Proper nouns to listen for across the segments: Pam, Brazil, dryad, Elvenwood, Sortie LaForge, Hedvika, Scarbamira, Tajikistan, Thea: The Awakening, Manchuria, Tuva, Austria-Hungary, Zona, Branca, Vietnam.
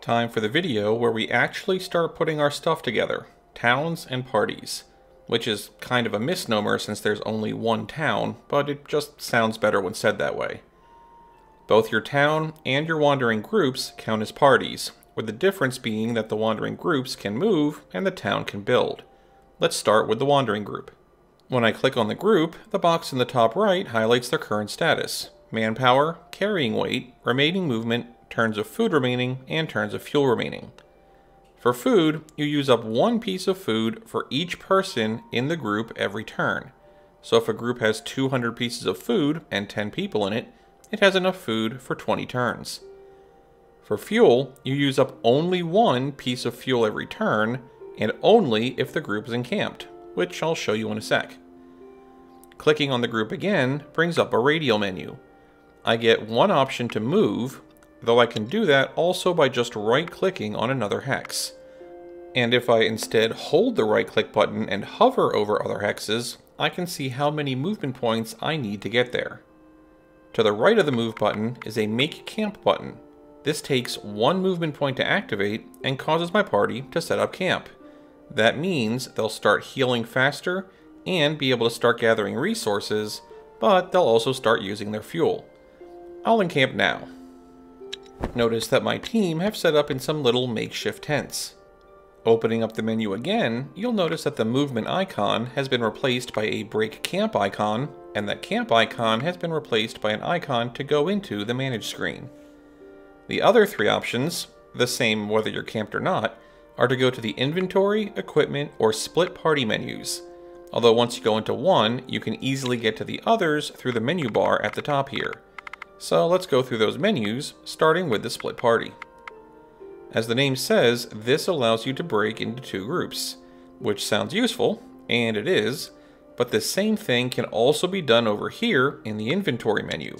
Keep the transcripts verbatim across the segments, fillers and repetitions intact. Time for the video where we actually start putting our stuff together, towns and parties, which is kind of a misnomer since there's only one town, but it just sounds better when said that way. Both your town and your wandering groups count as parties, with the difference being that the wandering groups can move and the town can build. Let's start with the wandering group. When I click on the group, the box in the top right highlights their current status: manpower, carrying weight, remaining movement, turns of food remaining, and turns of fuel remaining. For food, you use up one piece of food for each person in the group every turn. So if a group has two hundred pieces of food and ten people in it, it has enough food for twenty turns. For fuel, you use up only one piece of fuel every turn, and only if the group is encamped, which I'll show you in a sec. Clicking on the group again brings up a radial menu. I get one option to move, though I can do that also by just right-clicking on another hex. And if I instead hold the right-click button and hover over other hexes, I can see how many movement points I need to get there. To the right of the move button is a make camp button. This takes one movement point to activate and causes my party to set up camp. That means they'll start healing faster and be able to start gathering resources, but they'll also start using their fuel. I'll encamp now. Notice that my team have set up in some little makeshift tents. Opening up the menu again, you'll notice that the movement icon has been replaced by a break camp icon, and that camp icon has been replaced by an icon to go into the manage screen. The other three options, the same whether you're camped or not, are to go to the inventory, equipment, or split party menus. Although once you go into one, you can easily get to the others through the menu bar at the top here. So let's go through those menus, starting with the split party. As the name says, this allows you to break into two groups, which sounds useful, and it is, but the same thing can also be done over here in the inventory menu.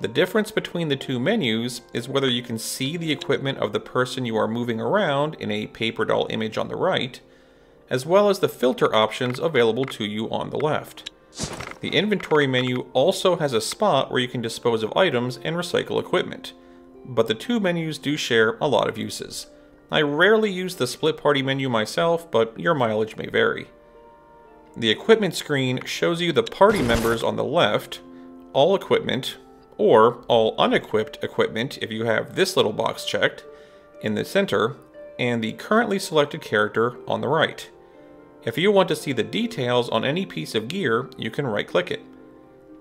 The difference between the two menus is whether you can see the equipment of the person you are moving around in a paper doll image on the right, as well as the filter options available to you on the left. The inventory menu also has a spot where you can dispose of items and recycle equipment, but the two menus do share a lot of uses. I rarely use the split party menu myself, but your mileage may vary. The equipment screen shows you the party members on the left, all equipment, or all unequipped equipment if you have this little box checked, in the center, and the currently selected character on the right. If you want to see the details on any piece of gear, you can right-click it.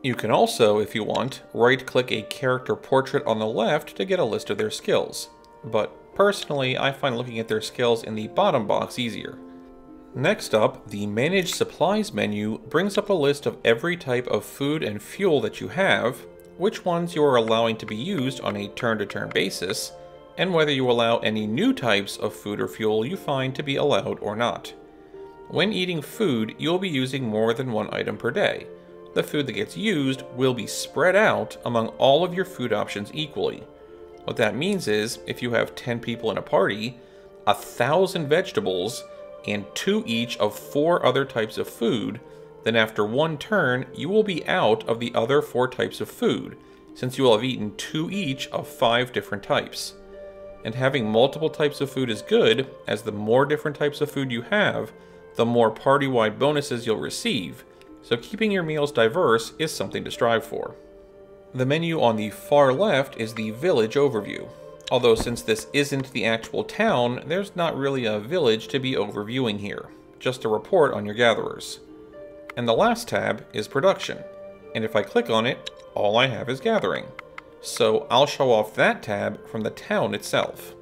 You can also, if you want, right-click a character portrait on the left to get a list of their skills. But personally, I find looking at their skills in the bottom box easier. Next up, the Manage Supplies menu brings up a list of every type of food and fuel that you have, which ones you are allowing to be used on a turn-to-turn basis, and whether you allow any new types of food or fuel you find to be allowed or not. When eating food, you'll be using more than one item per day. The food that gets used will be spread out among all of your food options equally. What that means is, if you have ten people in a party, a thousand vegetables, and two each of four other types of food, then after one turn, you will be out of the other four types of food, since you will have eaten two each of five different types. And having multiple types of food is good, as the more different types of food you have, the more party-wide bonuses you'll receive, so keeping your meals diverse is something to strive for. The menu on the far left is the village overview, although since this isn't the actual town, there's not really a village to be overviewing here, just a report on your gatherers. And the last tab is production, and if I click on it, all I have is gathering. So I'll show off that tab from the town itself.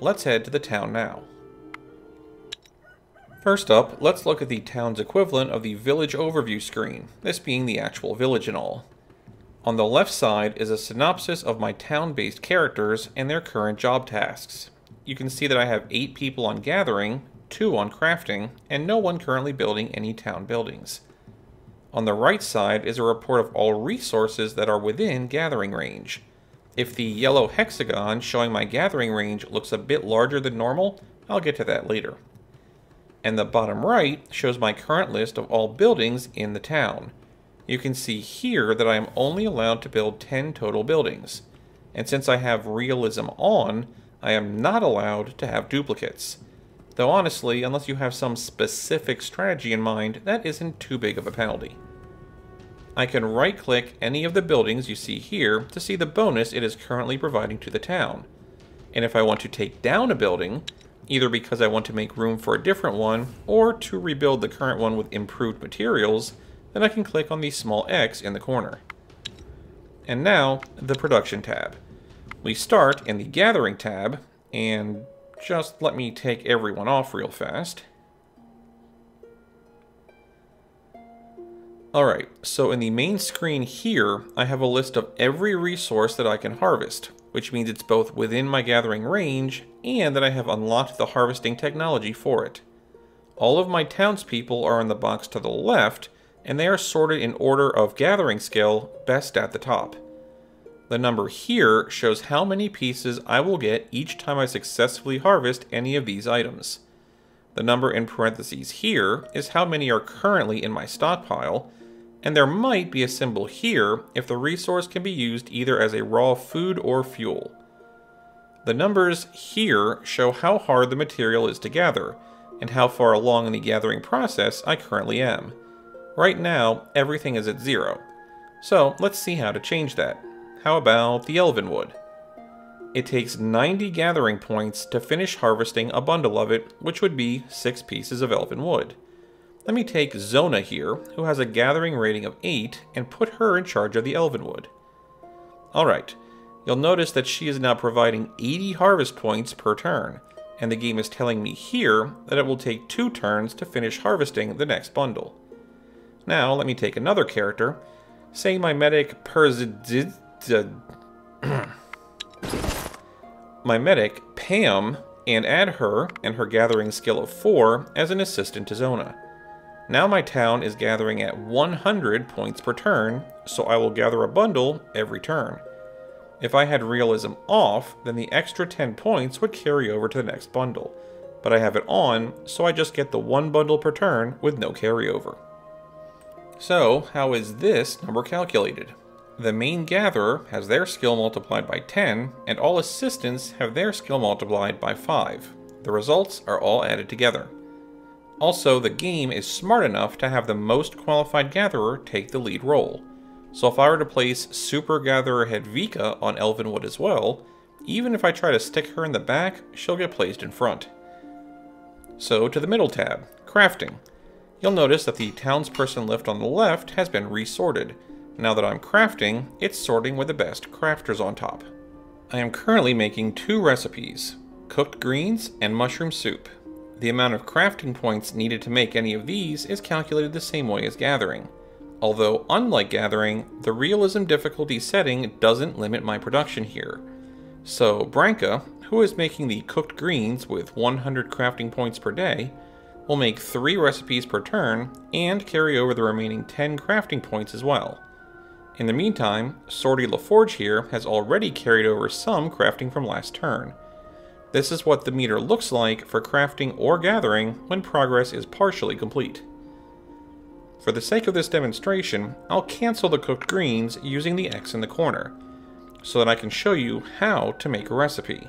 Let's head to the town now. First up, let's look at the town's equivalent of the village overview screen, this being the actual village and all. On the left side is a synopsis of my town-based characters and their current job tasks. You can see that I have eight people on gathering, two on crafting, and no one currently building any town buildings. On the right side is a report of all resources that are within gathering range. If the yellow hexagon showing my gathering range looks a bit larger than normal, I'll get to that later. And the bottom right shows my current list of all buildings in the town. You can see here that I am only allowed to build ten total buildings, and since I have realism on, I am not allowed to have duplicates. Though honestly, unless you have some specific strategy in mind, that isn't too big of a penalty. I can right-click any of the buildings you see here to see the bonus it is currently providing to the town. And if I want to take down a building, either because I want to make room for a different one, or to rebuild the current one with improved materials, then I can click on the small X in the corner. And now, the Production tab. We start in the Gathering tab, and just let me take everyone off real fast. Alright, so in the main screen here, I have a list of every resource that I can harvest, which means it's both within my gathering range, and that I have unlocked the harvesting technology for it. All of my townspeople are in the box to the left, and they are sorted in order of gathering skill, best at the top. The number here shows how many pieces I will get each time I successfully harvest any of these items. The number in parentheses here is how many are currently in my stockpile, and there might be a symbol here if the resource can be used either as a raw food or fuel. The numbers here show how hard the material is to gather, and how far along in the gathering process I currently am. Right now, everything is at zero. So let's see how to change that. How about the Elvenwood? It takes ninety gathering points to finish harvesting a bundle of it, which would be six pieces of Elvenwood. Let me take Zona here, who has a gathering rating of eight, and put her in charge of the Elvenwood. Alright, you'll notice that she is now providing eighty harvest points per turn, and the game is telling me here that it will take two turns to finish harvesting the next bundle. Now, let me take another character, say my medic Perzid... my medic, Pam, and add her and her gathering skill of four as an assistant to Zona. Now my town is gathering at one hundred points per turn, so I will gather a bundle every turn. If I had realism off, then the extra ten points would carry over to the next bundle, but I have it on, so I just get the one bundle per turn with no carryover. So, how is this number calculated? The main gatherer has their skill multiplied by ten, and all assistants have their skill multiplied by five. The results are all added together. Also, the game is smart enough to have the most qualified gatherer take the lead role. So if I were to place Super Gatherer Hedvika on Elvenwood as well, even if I try to stick her in the back, she'll get placed in front. So to the middle tab, Crafting. You'll notice that the townsperson left on the left has been resorted. Now that I'm crafting, it's sorting with the best crafters on top. I am currently making two recipes, cooked greens and mushroom soup. The amount of crafting points needed to make any of these is calculated the same way as gathering. Although, unlike gathering, the realism difficulty setting doesn't limit my production here. So Branca, who is making the cooked greens with one hundred crafting points per day, we'll make three recipes per turn, and carry over the remaining ten crafting points as well. In the meantime, Sortie LaForge here has already carried over some crafting from last turn. This is what the meter looks like for crafting or gathering when progress is partially complete. For the sake of this demonstration, I'll cancel the cooked greens using the X in the corner, so that I can show you how to make a recipe.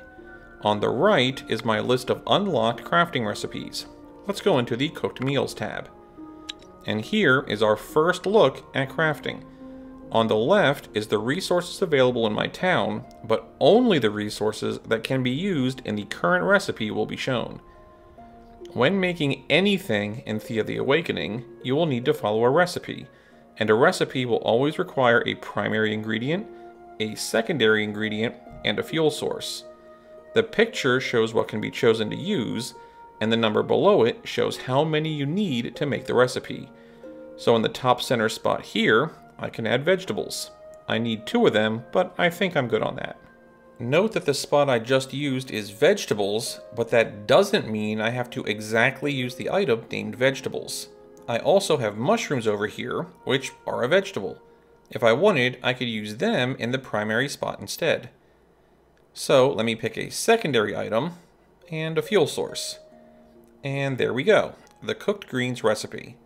On the right is my list of unlocked crafting recipes. Let's go into the Cooked Meals tab. And here is our first look at crafting. On the left is the resources available in my town, but only the resources that can be used in the current recipe will be shown. When making anything in Thea: The Awakening, you will need to follow a recipe, and a recipe will always require a primary ingredient, a secondary ingredient, and a fuel source. The picture shows what can be chosen to use, and the number below it shows how many you need to make the recipe. So in the top center spot here, I can add vegetables. I need two of them, but I think I'm good on that. Note that the spot I just used is vegetables, but that doesn't mean I have to exactly use the item named vegetables. I also have mushrooms over here, which are a vegetable. If I wanted, I could use them in the primary spot instead. So let me pick a secondary item and a fuel source. And there we go, the cooked greens recipe.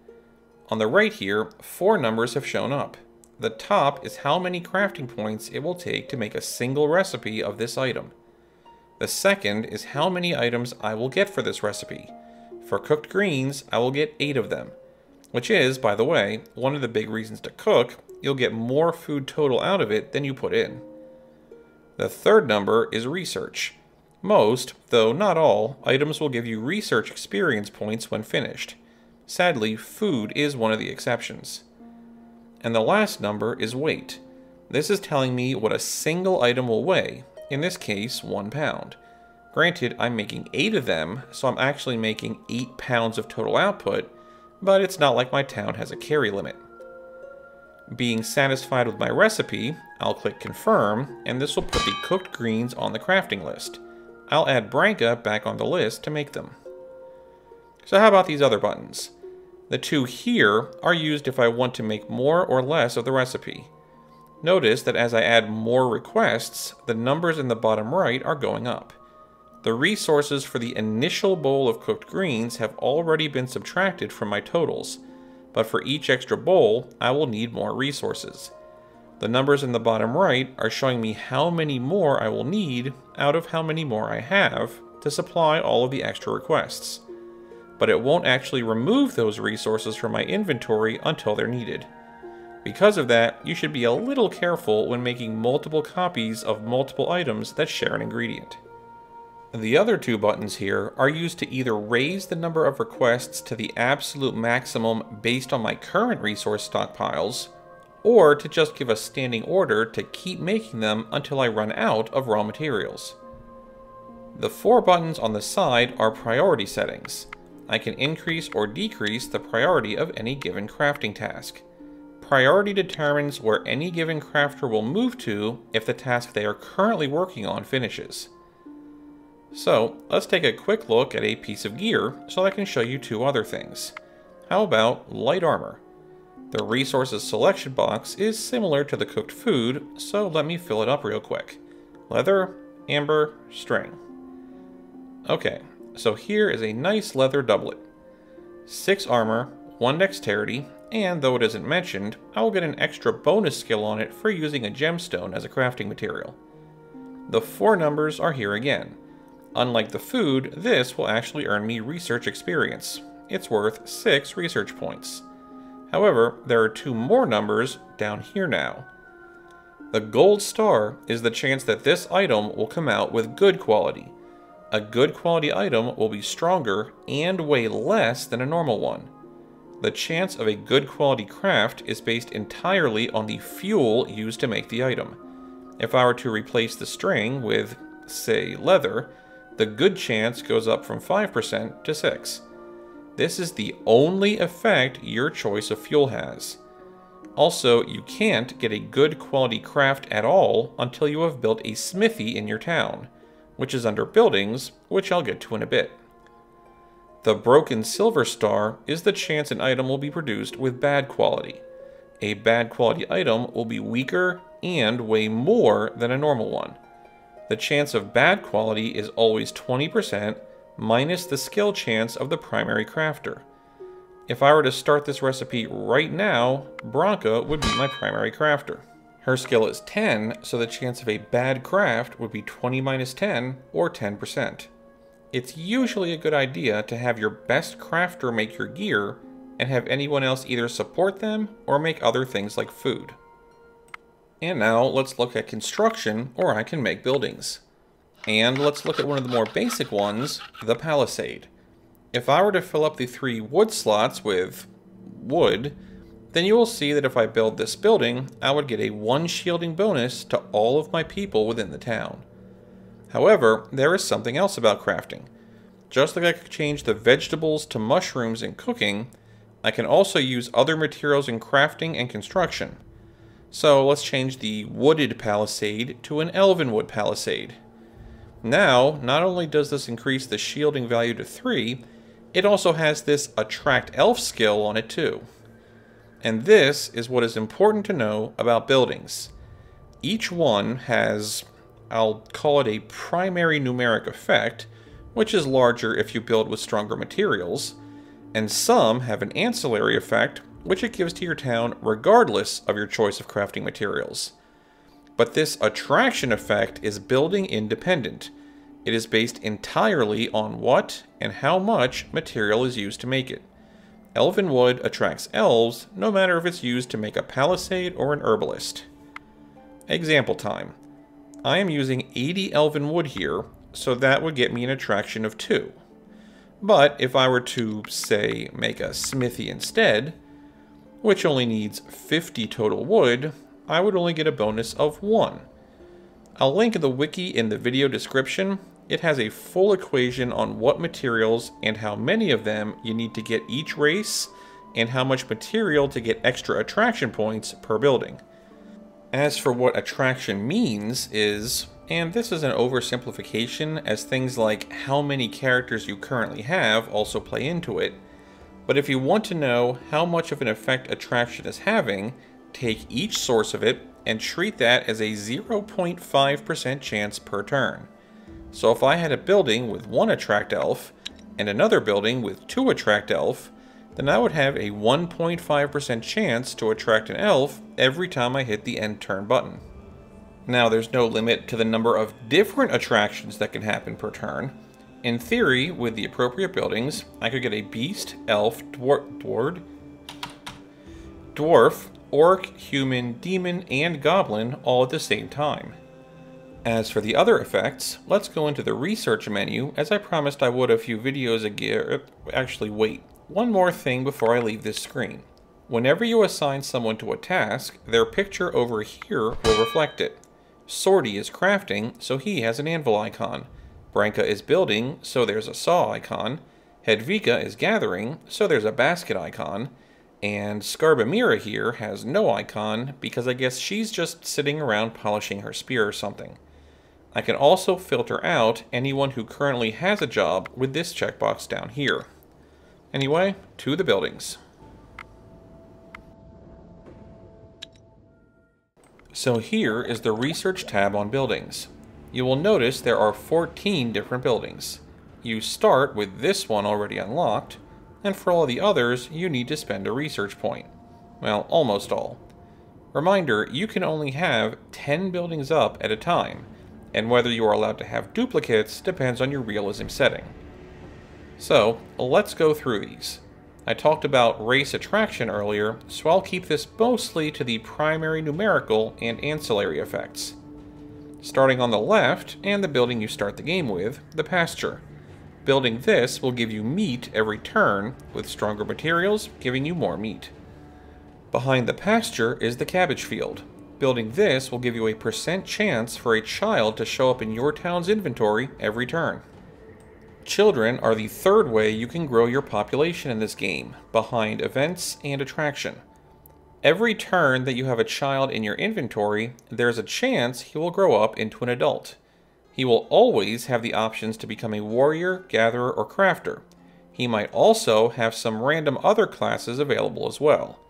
On the right here, four numbers have shown up. The top is how many crafting points it will take to make a single recipe of this item. The second is how many items I will get for this recipe. For cooked greens, I will get eight of them, which is, by the way, one of the big reasons to cook. You'll get more food total out of it than you put in. The third number is research. Most, though not all, items will give you research experience points when finished. Sadly, food is one of the exceptions. And the last number is weight. This is telling me what a single item will weigh, in this case, one pound. Granted, I'm making eight of them, so I'm actually making eight pounds of total output, but it's not like my town has a carry limit. Being satisfied with my recipe, I'll click confirm, and this will put the cooked greens on the crafting list. I'll add Branca back on the list to make them. So how about these other buttons? The two here are used if I want to make more or less of the recipe. Notice that as I add more requests, the numbers in the bottom right are going up. The resources for the initial bowl of cooked greens have already been subtracted from my totals, but for each extra bowl, I will need more resources. The numbers in the bottom right are showing me how many more I will need out of how many more I have to supply all of the extra requests. But it won't actually remove those resources from my inventory until they're needed. Because of that, you should be a little careful when making multiple copies of multiple items that share an ingredient. The other two buttons here are used to either raise the number of requests to the absolute maximum based on my current resource stockpiles, or to just give a standing order to keep making them until I run out of raw materials. The four buttons on the side are priority settings. I can increase or decrease the priority of any given crafting task. Priority determines where any given crafter will move to if the task they are currently working on finishes. So let's take a quick look at a piece of gear so I can show you two other things. How about light armor? The resources selection box is similar to the cooked food, so let me fill it up real quick. Leather, amber, string. Okay, so here is a nice leather doublet. Six armor, one dexterity, and though it isn't mentioned, I will get an extra bonus skill on it for using a gemstone as a crafting material. The four numbers are here again. Unlike the food, this will actually earn me research experience. It's worth six research points. However, there are two more numbers down here now. The gold star is the chance that this item will come out with good quality. A good quality item will be stronger and weigh less than a normal one. The chance of a good quality craft is based entirely on the fuel used to make the item. If I were to replace the string with, say, leather, the good chance goes up from five percent to six percent. This is the only effect your choice of fuel has. Also, you can't get a good quality craft at all until you have built a smithy in your town, which is under buildings, which I'll get to in a bit. The broken silver star is the chance an item will be produced with bad quality. A bad quality item will be weaker and weigh more than a normal one. The chance of bad quality is always twenty percent minus the skill chance of the primary crafter. If I were to start this recipe right now, Branca would be my primary crafter. Her skill is ten, so the chance of a bad craft would be twenty minus ten, or ten percent. It's usually a good idea to have your best crafter make your gear and have anyone else either support them or make other things like food. And now let's look at construction, or I can make buildings. And let's look at one of the more basic ones, the palisade. If I were to fill up the three wood slots with wood, then you will see that if I build this building, I would get a one shielding bonus to all of my people within the town. However, there is something else about crafting. Just like I could change the vegetables to mushrooms in cooking, I can also use other materials in crafting and construction. So let's change the wooded palisade to an Elvenwood palisade. Now, not only does this increase the shielding value to three, it also has this attract elf skill on it too. And this is what is important to know about buildings. Each one has, I'll call it a primary numeric effect, which is larger if you build with stronger materials, and some have an ancillary effect, which it gives to your town regardless of your choice of crafting materials. But this attraction effect is building independent. It is based entirely on what and how much material is used to make it. Elvenwood attracts elves, no matter if it's used to make a palisade or an herbalist. Example time. I am using eighty elven wood here, so that would get me an attraction of two. But if I were to, say, make a smithy instead, which only needs fifty total wood, I would only get a bonus of one. I'll link the wiki in the video description. It has a full equation on what materials and how many of them you need to get each race, and how much material to get extra attraction points per building. As for what attraction means is, and this is an oversimplification as things like how many characters you currently have also play into it, but if you want to know how much of an effect attraction is having, take each source of it and treat that as a zero point five percent chance per turn. So if I had a building with one attract elf and another building with two attract elf, then I would have a one point five percent chance to attract an elf every time I hit the end turn button. Now, there's no limit to the number of different attractions that can happen per turn. In theory, with the appropriate buildings, I could get a beast, elf, dwar- dward? dwarf, orc, human, demon, and goblin all at the same time. As for the other effects, let's go into the research menu, as I promised I would a few videos ago. Actually, wait. One more thing before I leave this screen. Whenever you assign someone to a task, their picture over here will reflect it. Sortie is crafting, so he has an anvil icon. Branca is building, so there's a saw icon. Hedvika is gathering, so there's a basket icon. And Scarbamira here has no icon, because I guess she's just sitting around polishing her spear or something. I can also filter out anyone who currently has a job with this checkbox down here. Anyway, to the buildings. So here is the research tab on buildings. You will notice there are fourteen different buildings. You start with this one already unlocked, and for all the others, you need to spend a research point. Well, almost all. Reminder, you can only have ten buildings up at a time, and whether you are allowed to have duplicates depends on your realism setting. So, let's go through these. I talked about race attraction earlier, so I'll keep this mostly to the primary numerical and ancillary effects. Starting on the left, and the building you start the game with, the pasture. Building this will give you meat every turn, with stronger materials giving you more meat. Behind the pasture is the cabbage field. Building this will give you a percent chance for a child to show up in your town's inventory every turn. Children are the third way you can grow your population in this game, behind events and attraction. Every turn that you have a child in your inventory, there's a chance he will grow up into an adult. He will always have the options to become a warrior, gatherer, or crafter. He might also have some random other classes available as well.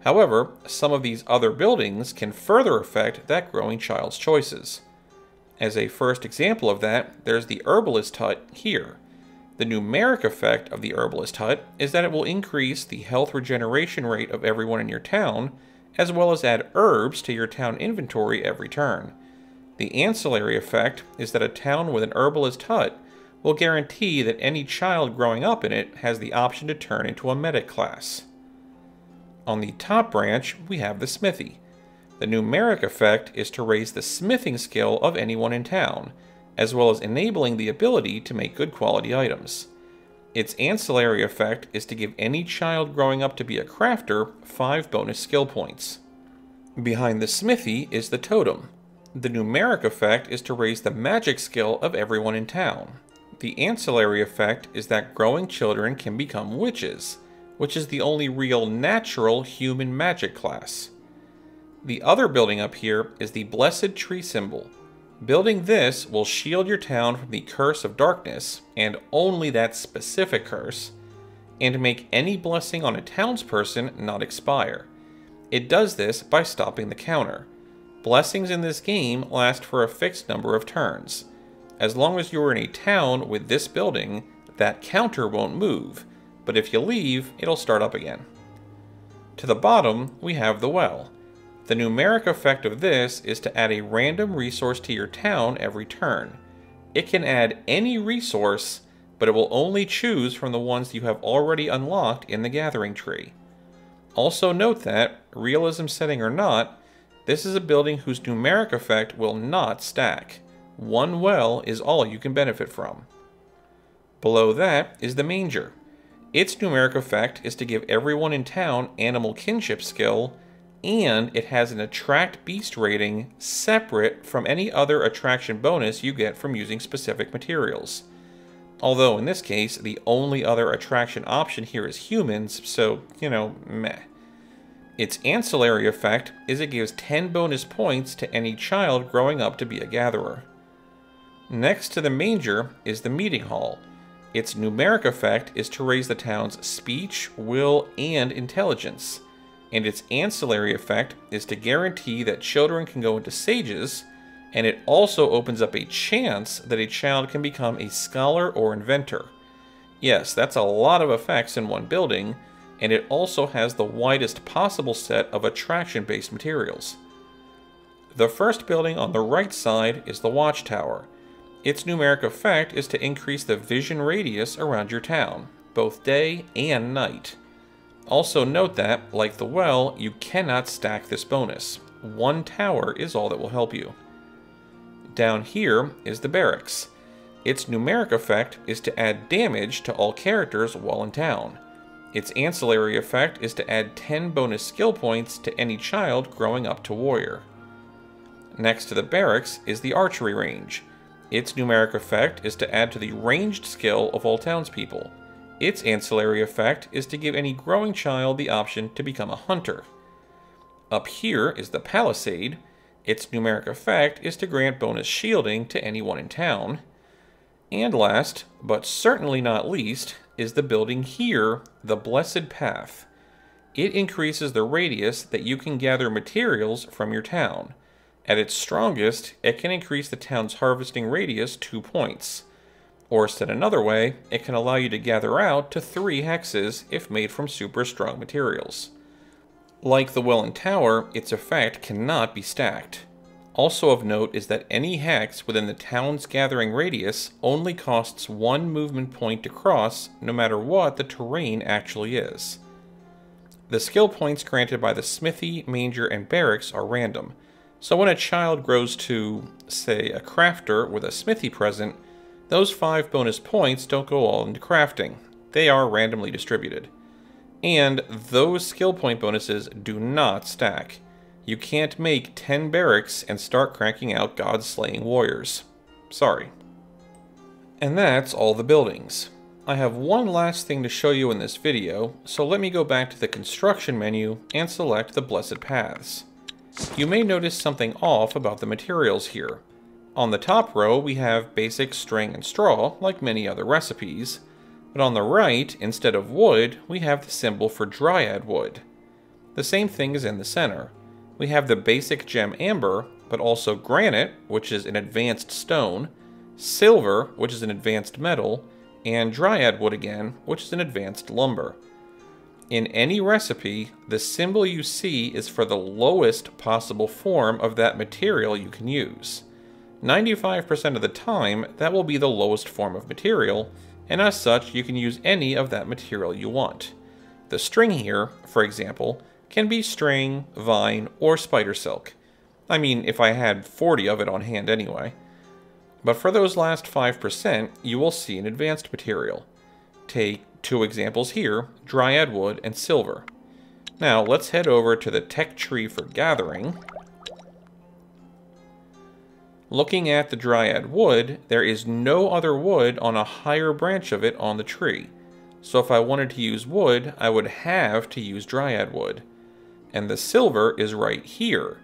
However, some of these other buildings can further affect that growing child's choices. As a first example of that, there's the herbalist hut here. The numeric effect of the herbalist hut is that it will increase the health regeneration rate of everyone in your town, as well as add herbs to your town inventory every turn. The ancillary effect is that a town with an herbalist hut will guarantee that any child growing up in it has the option to turn into a medic class. On the top branch, we have the smithy. The numeric effect is to raise the smithing skill of anyone in town, as well as enabling the ability to make good quality items. Its ancillary effect is to give any child growing up to be a crafter five bonus skill points. Behind the smithy is the totem. The numeric effect is to raise the magic skill of everyone in town. The ancillary effect is that growing children can become witches, which is the only real natural human magic class. The other building up here is the Blessed Tree symbol. Building this will shield your town from the curse of darkness, and only that specific curse, and make any blessing on a townsperson not expire. It does this by stopping the counter. Blessings in this game last for a fixed number of turns. As long as you are in a town with this building, that counter won't move, but if you leave, it'll start up again. To the bottom, we have the well. The numeric effect of this is to add a random resource to your town every turn. It can add any resource, but it will only choose from the ones you have already unlocked in the gathering tree. Also note that, realism setting or not, this is a building whose numeric effect will not stack. One well is all you can benefit from. Below that is the manger. Its numeric effect is to give everyone in town animal kinship skill, and it has an attract beast rating separate from any other attraction bonus you get from using specific materials. Although in this case, the only other attraction option here is humans, so, you know, meh. Its ancillary effect is it gives ten bonus points to any child growing up to be a gatherer. Next to the manger is the meeting hall. Its numeric effect is to raise the town's speech, will, and intelligence, and its ancillary effect is to guarantee that children can go into sages, and it also opens up a chance that a child can become a scholar or inventor. Yes, that's a lot of effects in one building, and it also has the widest possible set of attraction-based materials. The first building on the right side is the watchtower. Its numeric effect is to increase the vision radius around your town, both day and night. Also note that, like the well, you cannot stack this bonus. One tower is all that will help you. Down here is the barracks. Its numeric effect is to add damage to all characters while in town. Its ancillary effect is to add ten bonus skill points to any child growing up to warrior. Next to the barracks is the archery range. Its numeric effect is to add to the ranged skill of all townspeople. Its ancillary effect is to give any growing child the option to become a hunter. Up here is the palisade. Its numeric effect is to grant bonus shielding to anyone in town. And last, but certainly not least, is the building here, the Blessed Path. It increases the radius that you can gather materials from your town. At its strongest, it can increase the town's harvesting radius two points. Or said another way, it can allow you to gather out to three hexes if made from super strong materials. Like the well and tower, its effect cannot be stacked. Also of note is that any hex within the town's gathering radius only costs one movement point to cross, no matter what the terrain actually is. The skill points granted by the smithy, manger, and barracks are random. So when a child grows to, say, a crafter with a smithy present, those five bonus points don't go all into crafting. They are randomly distributed. And those skill point bonuses do not stack. You can't make ten barracks and start cranking out god-slaying warriors. Sorry. And that's all the buildings. I have one last thing to show you in this video, so let me go back to the construction menu and select the Blessed Paths. You may notice something off about the materials here. On the top row, we have basic string and straw, like many other recipes, but on the right, instead of wood, we have the symbol for dryad wood. The same thing is in the center. We have the basic gem amber, but also granite, which is an advanced stone, silver, which is an advanced metal, and dryad wood again, which is an advanced lumber. In any recipe, the symbol you see is for the lowest possible form of that material you can use. ninety-five percent of the time, that will be the lowest form of material, and as such, you can use any of that material you want. The string here, for example, can be string, vine, or spider silk. I mean, if I had forty of it on hand anyway. But for those last five percent, you will see an advanced material. Take two examples here, dryad wood and silver. Now, let's head over to the tech tree for gathering. Looking at the dryad wood, there is no other wood on a higher branch of it on the tree. So if I wanted to use wood, I would have to use dryad wood. And the silver is right here.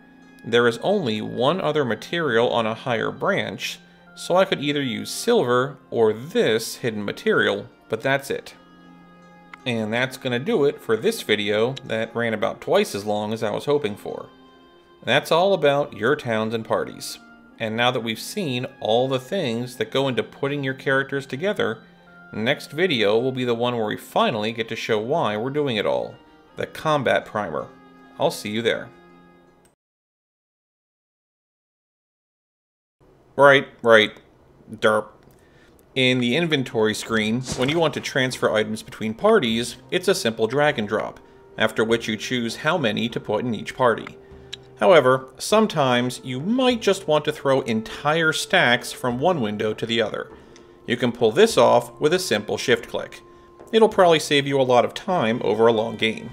There is only one other material on a higher branch, so I could either use silver or this hidden material, but that's it. And that's going to do it for this video that ran about twice as long as I was hoping for. That's all about your towns and parties. And now that we've seen all the things that go into putting your characters together, next video will be the one where we finally get to show why we're doing it all, the combat primer. I'll see you there. Right, right. derp. In the inventory screen, when you want to transfer items between parties, it's a simple drag and drop, after which you choose how many to put in each party. However, sometimes you might just want to throw entire stacks from one window to the other. You can pull this off with a simple shift click. It'll probably save you a lot of time over a long game.